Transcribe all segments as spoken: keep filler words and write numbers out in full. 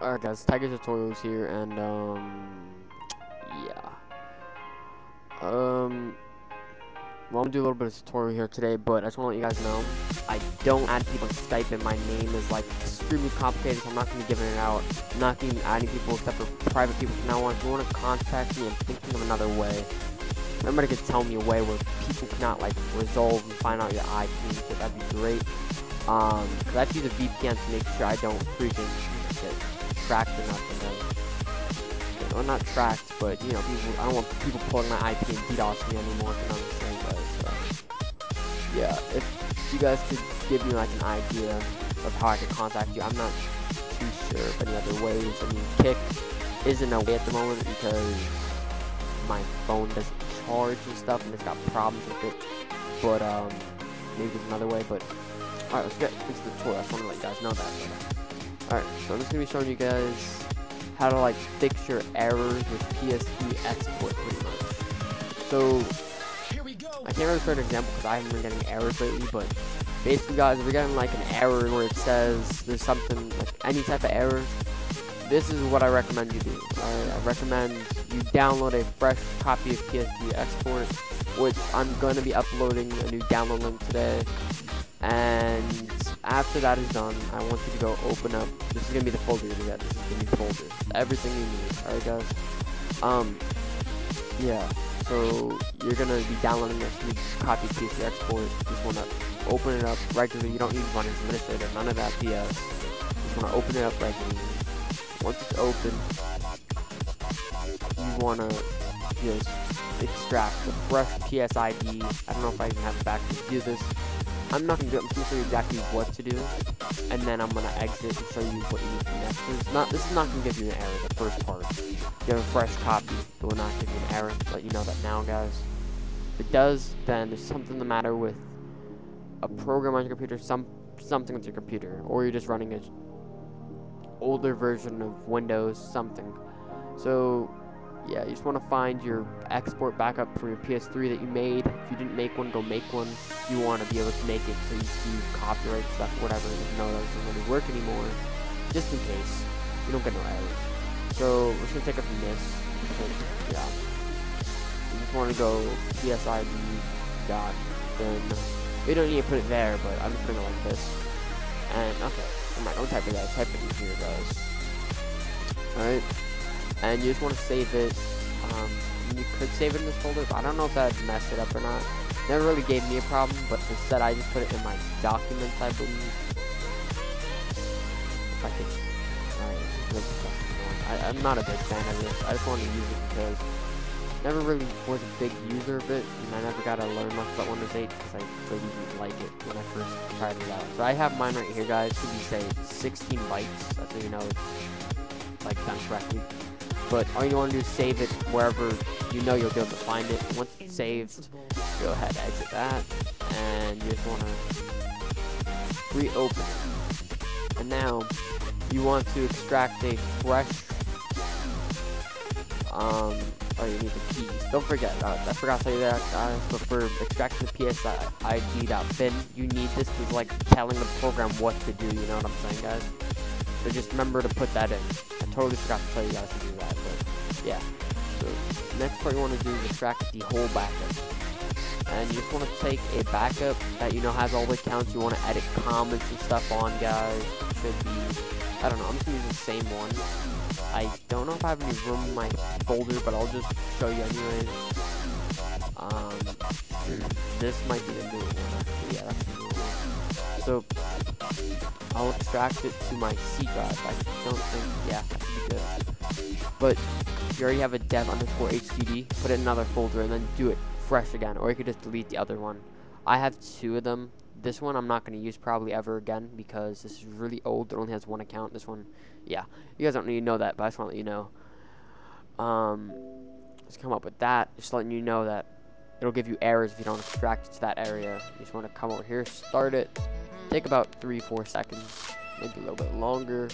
Alright guys, Tiger Tutorials here, and um, yeah, um, well, I'm gonna do a little bit of tutorial here today, but I just want to let you guys know, I don't add people to Skype, and my name is like extremely complicated, so I'm not gonna be giving it out. I'm not gonna be adding people except for private people from now on. If you want to contact me, I'm thinking of another way. Somebody could tell me a way where people cannot like resolve and find out your I P, so that'd be great. Um, cause I have to use a V P N to make sure I don't freaking shit. Tracked or nothing, like, you know, not tracked, but you know, people, I don't want people pulling my I P and DDoS me anymore, you know what I'm saying, but, uh, yeah, if you guys could give me like an idea of how I could contact you, I'm not too sure of any other ways. I mean, Kick isn't a way at the moment because my phone doesn't charge and stuff, and it's got problems with it, but, um, maybe there's another way, but, alright, let's get into the tour. I just want to let you guys know that, but, alright, so I'm just going to be showing you guys how to like fix your errors with PSXport pretty much. So, I can't really create an example because I haven't been getting errors lately, but basically guys, if you're getting like an error where it says there's something, like any type of error, this is what I recommend you do. Alright, I recommend you download a fresh copy of PSXport, which I'm going to be uploading a new download link today, and after that is done, I want you to go open up, this is going to be the folder you're going to get, this is the new folder, everything you need, alright guys, um, yeah, so you're going to be downloading this new copy PSXport, just want to open it up regularly, you don't need to run as administrator, none of that B S, just want to open it up regularly. Once it's open, you want to just extract the fresh P S I D, I don't know if I even have it back to do this. I'm not going to do it, I'm going to show you exactly what to do, and then I'm going to exit and show you what you need next. There's not, this is not going to give you an error, the first part. If you have a fresh copy, it will not give you an error, let you know that now, guys. If it does, then there's something the matter with a program on your computer, some something with your computer, or you're just running an older version of Windows, something. So, yeah, you just want to find your export backup for your P S three that you made. If you didn't make one, go make one. You want to be able to make it so you see copyright stuff, whatever, and know that doesn't really work anymore, just in case you don't get no errors. So we're just going to take it from this. So, yeah, you just want to go P S I D dot, then you don't need to put it there, but I'm just putting it like this. And okay, I'm not, don't type it out, type it in here, guys. All right. And you just want to save it. Um, you could save it in this folder, but I don't know if that messed it up or not. Never really gave me a problem, but instead I just put it in my documents, I believe. If I could, alright, I'm not a big fan of this. I just wanted to use it because I never really was a big user of it, and I never got to learn much about Windows eight because I really didn't like it when I first tried it out. So I have mine right here, guys. It should be, say, sixteen bytes. That's how you know it's like done correctly. But all you want to do is save it wherever you know you'll be able to find it. Once it's saved, go ahead, exit that, and you just want to reopen it. And now, you want to extract a fresh, um, oh, you need the keys. Don't forget, uh, I forgot to tell you that, guys, but for extracting the P S I D dot bin, you need this is like telling the program what to do, you know what I'm saying, guys? So just remember to put that in. Totally forgot to tell you guys to do that, but yeah. So next part you want to do is extract the whole backup, and you just want to take a backup that you know has all the accounts you want to edit comments and stuff on, guys. It should be, I don't know. I'm just gonna use the same one. I don't know if I have any room in my folder, but I'll just show you anyways. Um, this might be the new one. Actually. Yeah, that's the new one. So I'll extract it to my C drive. I don't think, yeah, that should be good. But if you already have a dev underscore H D D, put it in another folder and then do it fresh again. Or you could just delete the other one. I have two of them. This one I'm not going to use probably ever again because this is really old. It only has one account. This one, yeah. You guys don't need to know that, but I just want to let you know. Um, let's come up with that. Just letting you know that it'll give you errors if you don't extract it to that area. You just want to come over here, start it. Take about three, four seconds, maybe a little bit longer.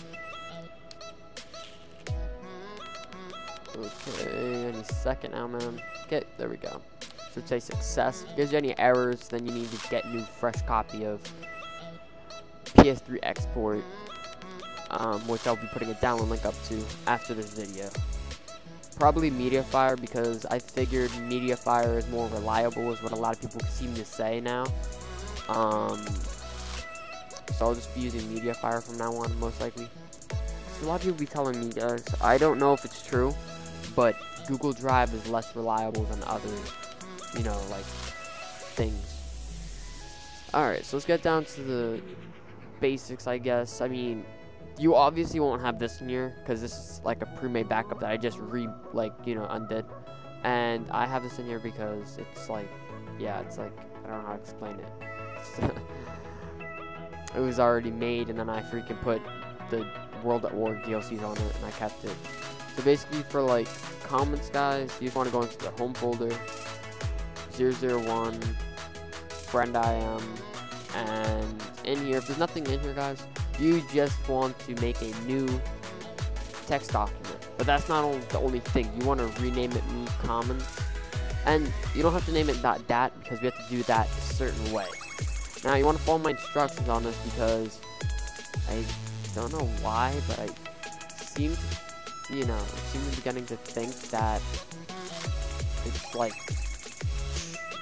Okay, any second now, man. Okay, there we go. Should say success. If there's any errors, then you need to get new fresh copy of P S three export, um, which I'll be putting a download link up to after this video. Probably Mediafire, because I figured Mediafire is more reliable, is what a lot of people seem to say now. Um, so I'll just be using Mediafire from now on, most likely. So a lot of people be telling me, guys, I don't know if it's true, but Google Drive is less reliable than other, you know, like, things. Alright, so let's get down to the basics, I guess. I mean, you obviously won't have this in here, because this is like a pre-made backup that I just re, like, you know, undid. And I have this in here because it's like, yeah, it's like, I don't know how to explain it. It was already made, and then I freaking put the World at War D L Cs on it, and I kept it. So basically, for like comments, guys, you just want to go into the home folder, zero zero one, friend I am, and in here, if there's nothing in here, guys, you just want to make a new text document. But that's not only the only thing. You want to rename it new comments, and you don't have to name it dot dat, because we have to do that a certain way. Now you want to follow my instructions on this, because I don't know why, but I seem to, you know, I seem to be beginning to think that it's like,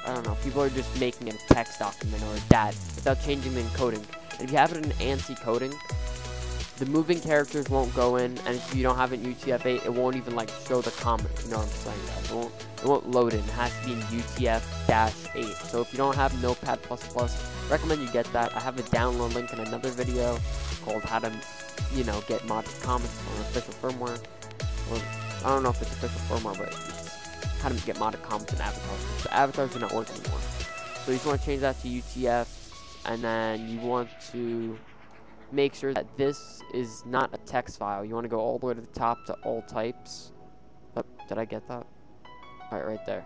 I don't know, people are just making a text document or a dat without changing the encoding. And if you have it in ANSI coding, the moving characters won't go in, and if you don't have it in U T F eight, it won't even like show the comment. You know what I'm saying, guys? It won't, it won't load in. It has to be in U T F eight. So if you don't have Notepad plus plus, recommend you get that. I have a download link in another video called how to, you know, get modded comments on official firmware. Or, I don't know if it's official firmware, but it's how to get modded comments and avatars. So avatars do not work anymore. So you just want to change that to U T F, and then you want to make sure that this is not a text file. You want to go all the way to the top to all types. Oh, did I get that? All right, right there.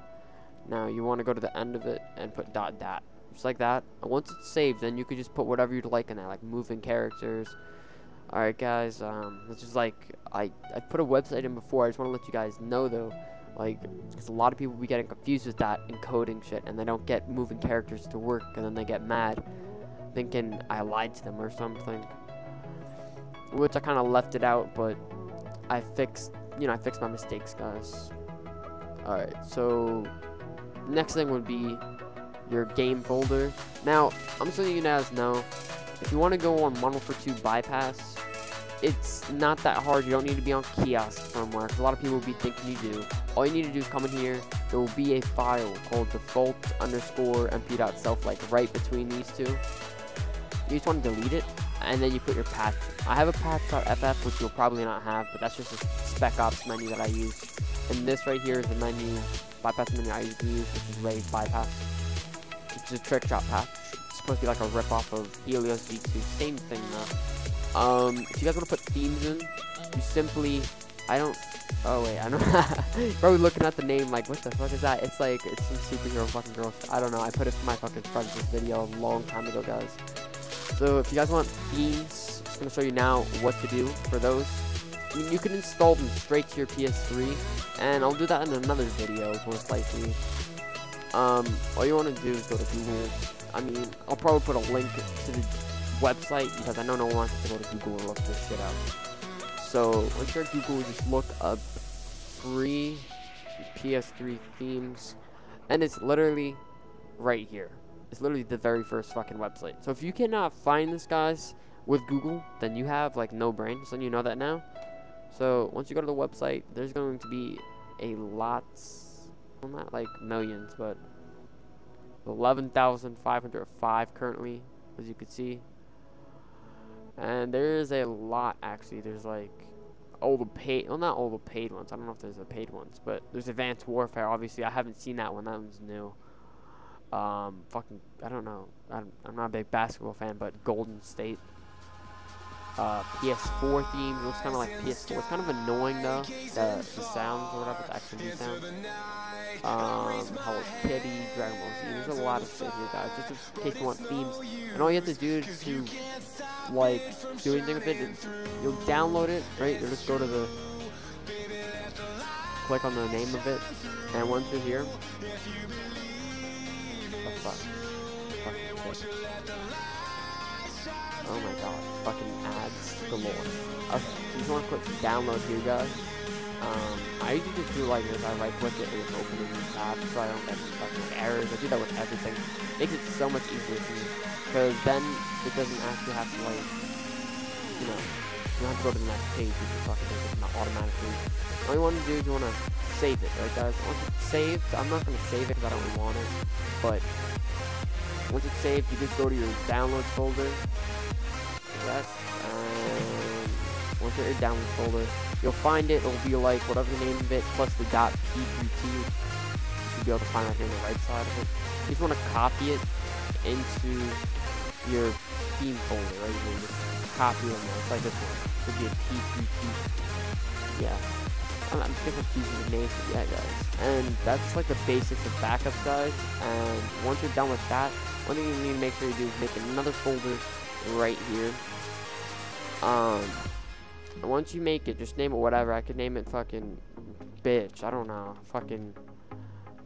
Now you want to go to the end of it and put dot dot, just like that. And once it's saved, then you could just put whatever you'd like in there, like moving characters. All right, guys. Um, this is like I I put a website in before. I just want to let you guys know though, like, because a lot of people be getting confused with that encoding shit, and they don't get moving characters to work, and then they get mad, thinking I lied to them or something, which I kind of left it out, but I fixed, you know, I fixed my mistakes, guys. All right, so next thing would be your game folder. Now, I'm just letting you guys know, if you want to go on one oh four two bypass, it's not that hard. You don't need to be on kiosk firmware, because a lot of people will be thinking you do. All you need to do is come in here. There will be a file called default underscore mp.self, like right between these two. You just want to delete it, and then you put your patch. I have a patch.ff, which you'll probably not have, but that's just a spec ops menu that I use. And this right here is the menu, bypass menu I use, which is Ray Bypass, which is a trick shot patch. It's supposed to be like a ripoff of Helios V two. Same thing though. Um, if you guys want to put themes in, you simply, I don't, oh wait, I don't, probably looking at the name like, what the fuck is that? It's like, it's some superhero fucking girl, I don't know, I put it to my fucking friends this video a long time ago, guys. So if you guys want themes, I'm just going to show you now what to do for those. I mean, you can install them straight to your P S three, and I'll do that in another video, most likely. Um, all you want to do is go to Google. I mean, I'll probably put a link to the website, because I know no one wants to go to Google and look this shit up. So once you're at Google, just look up free P S three themes, and it's literally right here. It's literally the very first fucking website. So if you cannot find this, guys, with Google, then you have like no brain. So you know that now. So once you go to the website, there's going to be a lots, well, not like millions, but eleven thousand five hundred five currently, as you can see. And there is a lot, actually. There's like all the paid, well, not all the paid ones. I don't know if there's the paid ones, but there's Advanced Warfare. Obviously, I haven't seen that one. That one's new. Um, fucking, I don't know. I'm, I'm not a big basketball fan, but Golden State. Uh, P S four theme looks kind of like P S four. It's kind of annoying though. The, the sounds or whatever, the actual new sound. Um, Hello Kitty, Dragon Ball Z. There's a lot of shit here, guys. Just in case you want themes, and all you have to do is to like do anything with it. You'll download it, right? You'll just go to the click on the name of it, and once you're here, oh fuck, fucking shit. Oh my god, fucking ads galore. Okay, you just want to click download here, guys. Um, I usually just do like this, I right click it and it's opening the app so I don't get fucking errors. I do that with everything. It makes it so much easier for me, because then it doesn't actually have to like, you know, you don't have to go to the next page, you can fucking do it automatically. All you want to do is you want to save it, right guys? Once it's saved, I'm not going to save it because I don't really want it, but once it's saved, you just go to your downloads folder, that's, um, once you're in your downloads folder, you'll find it, it'll be like whatever the name of it, plus the .p three t, you should be able to find that here on the right side of it. You just want to copy it into your theme folder, right? You just copy it, it's like this one, it should be a p three t, yeah, I'm, I'm just confusing the name for that, guys. And that's like the basics of backups, guys, and once you're done with that, one thing you need to make sure you do is make another folder right here. Um... And once you make it, just name it whatever. I could name it fucking bitch. I don't know. Fucking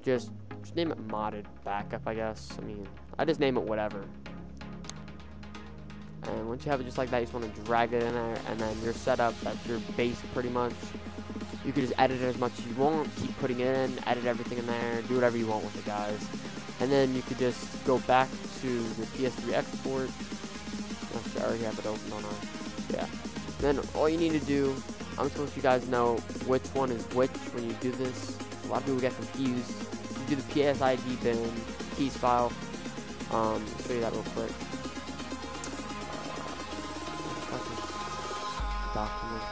just, just name it modded backup, I guess. I mean, I just name it whatever. And once you have it just like that, you just want to drag it in there, and then you're set up. That's your base pretty much. You can just edit it as much as you want. Keep putting it in, edit everything in there, do whatever you want with it, guys. And then you could just go back to your P S three export. Actually, I already have it open on our, yeah. Then all you need to do, I'm just going to let you guys know which one is which when you do this. A lot of people get confused. You do the P S I D bin, keys file. Um, I'll show you that real quick. Document.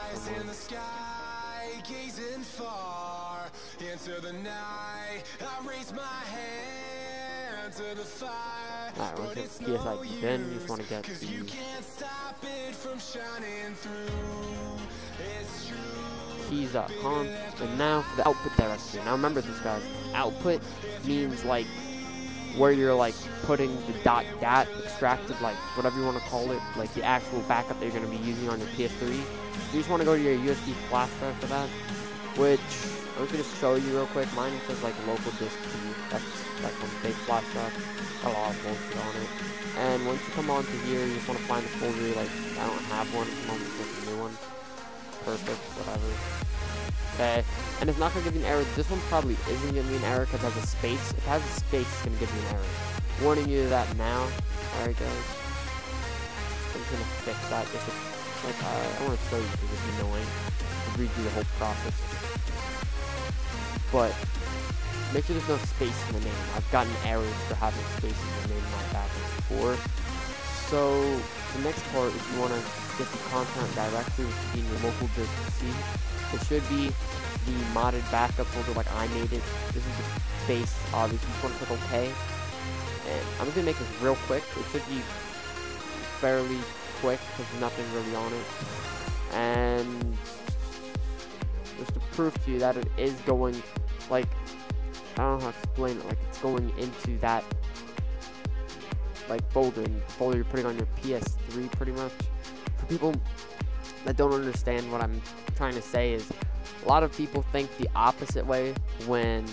In the sky, gazing far into the night. I raise my hand to the fire. Alright, we'll get the P S I D bin. You just want to get the from shining through keys dot com, and now for the output directory. Now remember this, guys, output means like where you're like putting the dot dat extracted, like whatever you want to call it, like the actual backup that you're going to be using on your P S three. You just want to go to your U S B flash drive for that, which I'm going to show you real quick. Mine says like local disk two. That's like one big flash drive, got a lot of bullshit on it. And once you come on to here, you just want to find a folder. Like, I don't have one, I'm just making a new one. Perfect, whatever. Okay, and it's not going to give you an error. This one probably isn't giving me an error because it has a space. If it has a space, it's going to give me an error. Warning you that now. Alright, guys. I'm just going to fix that. Just like, uh, I want to show you because it's annoying to redo the whole process. But make sure there's no space in the name. I've gotten errors for having space in the name like that before. So the next part is you want to get the content directory, which should be in your local disk C. It should be the modded backup folder like I made it. This is the base, obviously. You just want to click OK. And I'm just going to make this real quick. It should be fairly quick because there's nothing really on it. And just to prove to you that it is going, like, I don't know how to explain it, like it's going into that like folder, and the folder you're putting on your P S three pretty much. For people that don't understand what I'm trying to say is, a lot of people think the opposite way when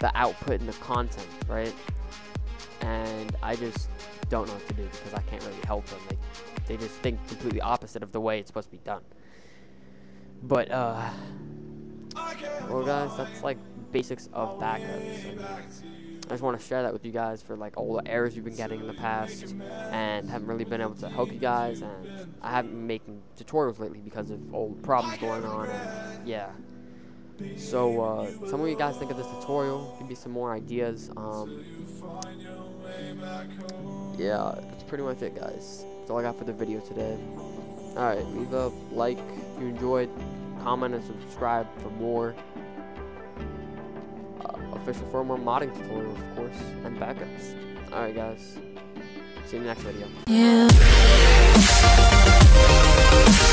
the output and the content, right? And I just don't know what to do because I can't really help them. Like, they just think completely opposite of the way it's supposed to be done. But uh, well guys, that's like basics of backups. I just want to share that with you guys for like all the errors you've been getting in the past, and haven't really been able to help you guys, and I haven't been making tutorials lately because of all the problems going on, and yeah. So uh, some of you guys think of this tutorial, give me some more ideas. Um, yeah, that's pretty much it, guys. That's all I got for the video today. Alright, leave a like if you enjoyed, comment and subscribe for more. Official for more modding tutorials, of course, and backups. Alright, guys. See you in the next video. Yeah.